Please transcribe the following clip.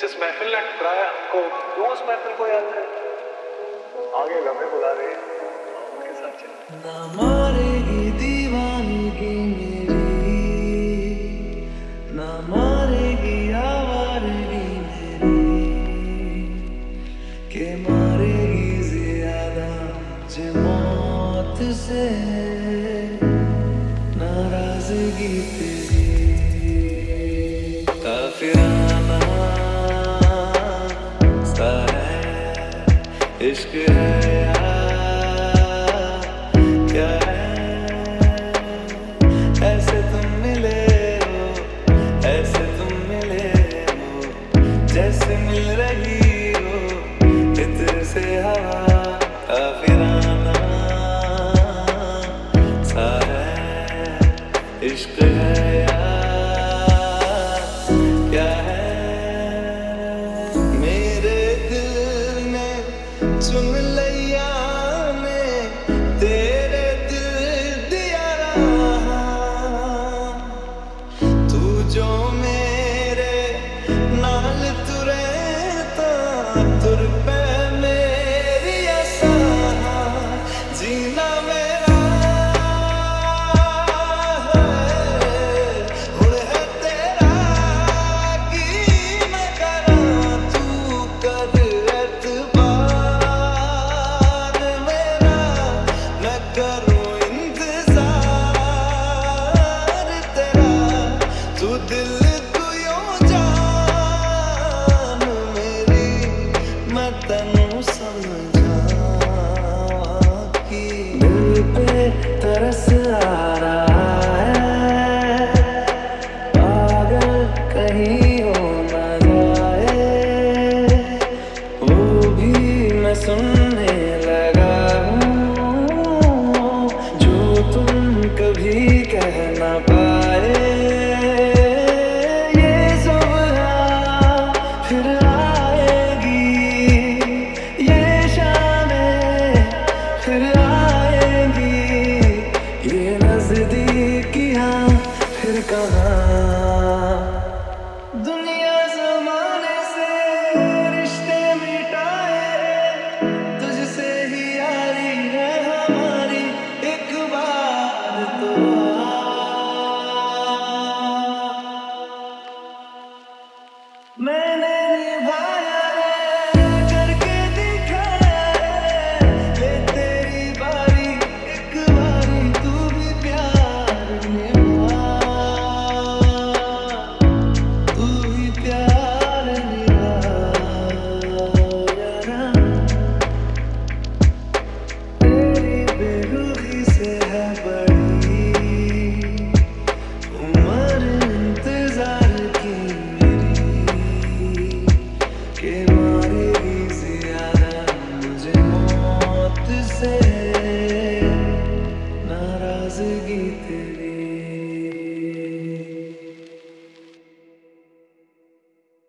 जिस महफिल ने ठुकराया हमको, वो उस महफिल को याद कर आगे लम्हे बुला रहे हैं उनके साथ चल। ना मारेगी दीवानगी मेरी, ना मारेगी आवारगी मेरी, के मारेगी ज्यादा मुझे मौत से नाराजगी तेरी। काफिराना सा है इश्क है क्या है, ऐसे तुम मिले हो, ऐसे तुम मिले हो जैसे मिल रही हो इत्र से हवा। काफिराना सा है इश्क है क्या है, मेरे दिल में चुन लिया में तेरे दिल दिया रहा, तू जो मेरे नाल तुरता तुर पे मेरी आसा जीना मेरा है हुण है तेरा की मैं करा, तू कर एतबार मेरा मैं करूँ इंतजार तेरा। तू दिल को यूँ जान मेरी मैं तनु समझा कि दिल पे तरस आ रहा है, पागल कहीं हो ना जाए वो भी मैं सुनने लगा हूँ जो तुम कभी कह ना पाए। ये सुबह फिर आएगी, ये शामें फिर आएगी, ये नजदीकियाँ फिर कहाँ। दुनिया जमाने से रिश्ते मिटाए, तुझसे ही यारी है हमारी, एक बार तो आ। मैंने